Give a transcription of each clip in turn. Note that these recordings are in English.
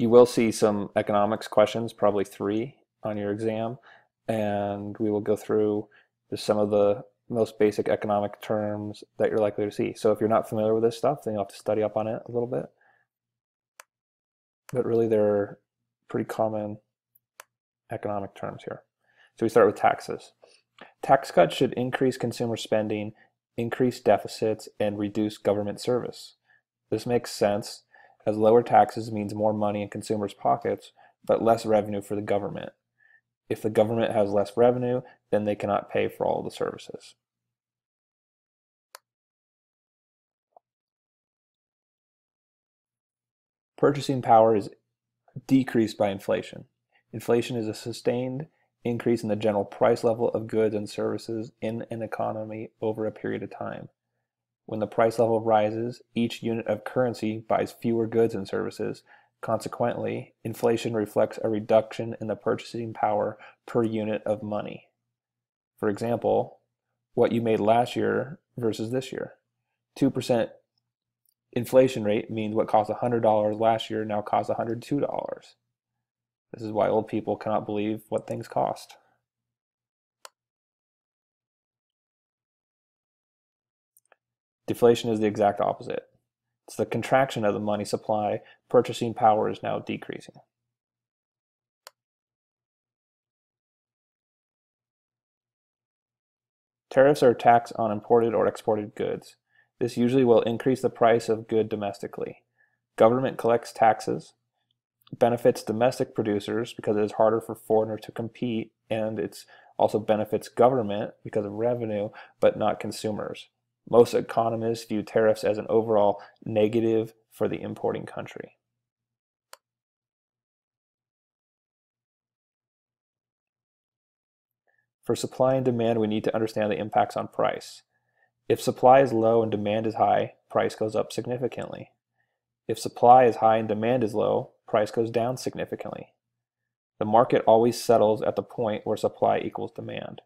You will see some economics questions, probably 3 on your exam, and we will go through just some of the most basic economic terms that you're likely to see. So if you're not familiar with this stuff, then you'll have to study up on it a little bit. But really, they're pretty common economic terms here. So we start with taxes. Tax cuts should increase consumer spending, increase deficits, and reduce government service. This makes sense, as lower taxes means more money in consumers' pockets, but less revenue for the government. If the government has less revenue, then they cannot pay for all the services. Purchasing power is decreased by inflation. Inflation is a sustained increase in the general price level of goods and services in an economy over a period of time. When the price level rises, each unit of currency buys fewer goods and services. Consequently, inflation reflects a reduction in the purchasing power per unit of money. For example, what you made last year versus this year. 2% inflation rate means what cost $100 last year now costs $102. This is why old people cannot believe what things cost. Deflation is the exact opposite. It's the contraction of the money supply. Purchasing power is now decreasing. Tariffs are a tax on imported or exported goods. This usually will increase the price of goods domestically. Government collects taxes. Benefits domestic producers because it is harder for foreigners to compete, and it also benefits government because of revenue, but not consumers. Most economists view tariffs as an overall negative for the importing country. For supply and demand, we need to understand the impacts on price. If supply is low and demand is high, price goes up significantly. If supply is high and demand is low, price goes down significantly. The market always settles at the point where supply equals demand.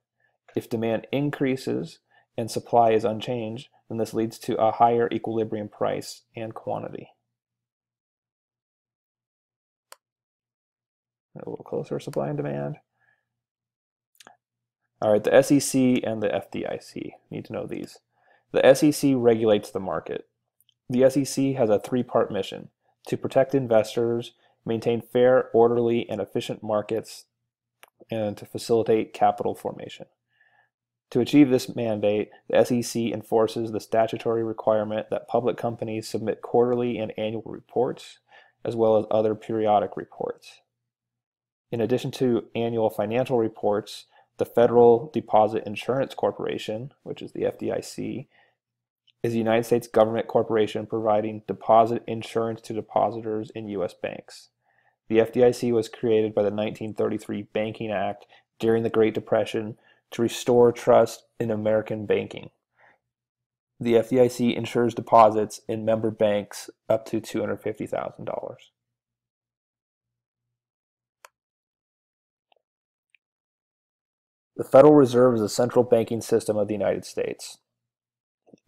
If demand increases and supply is unchanged, then this leads to a higher equilibrium price and quantity. A little closer, supply and demand. All right, the SEC and the FDIC. Need to know these. The SEC regulates the market. The SEC has a 3-part mission: to protect investors, maintain fair, orderly, and efficient markets, and to facilitate capital formation. To achieve this mandate, the SEC enforces the statutory requirement that public companies submit quarterly and annual reports, as well as other periodic reports. In addition to annual financial reports, the Federal Deposit Insurance Corporation, which is the FDIC, is the United States government corporation providing deposit insurance to depositors in U.S. banks. The FDIC was created by the 1933 Banking Act during the Great Depression to restore trust in American banking. The FDIC insures deposits in member banks up to $250,000. The Federal Reserve is the central banking system of the United States.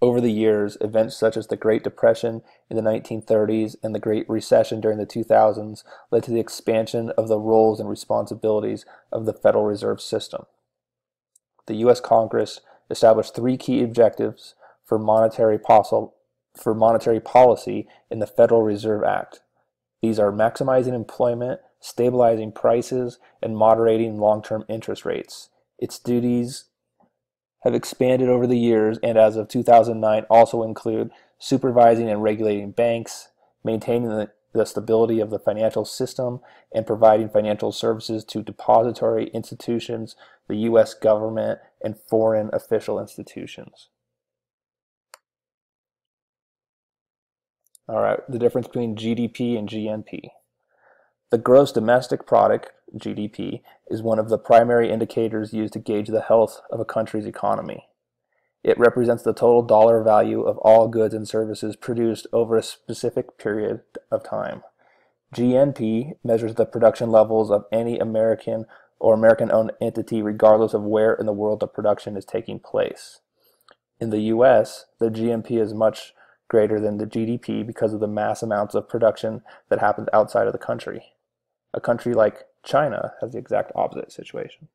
Over the years, events such as the Great Depression in the 1930s and the Great Recession during the 2000s led to the expansion of the roles and responsibilities of the Federal Reserve System. The U.S. Congress established 3 key objectives for monetary policy in the Federal Reserve Act. These are maximizing employment, stabilizing prices, and moderating long-term interest rates. Its duties have expanded over the years, and as of 2009 also include supervising and regulating banks, maintaining the stability of the financial system, and providing financial services to depository institutions, the U.S. government, and foreign official institutions. All right, the difference between GDP and GNP. The gross domestic product, GDP, is one of the primary indicators used to gauge the health of a country's economy. It represents the total dollar value of all goods and services produced over a specific period of time. GNP measures the production levels of any American or American-owned entity regardless of where in the world the production is taking place. In the U.S., the GNP is much greater than the GDP because of the mass amounts of production that happens outside of the country. A country like China has the exact opposite situation.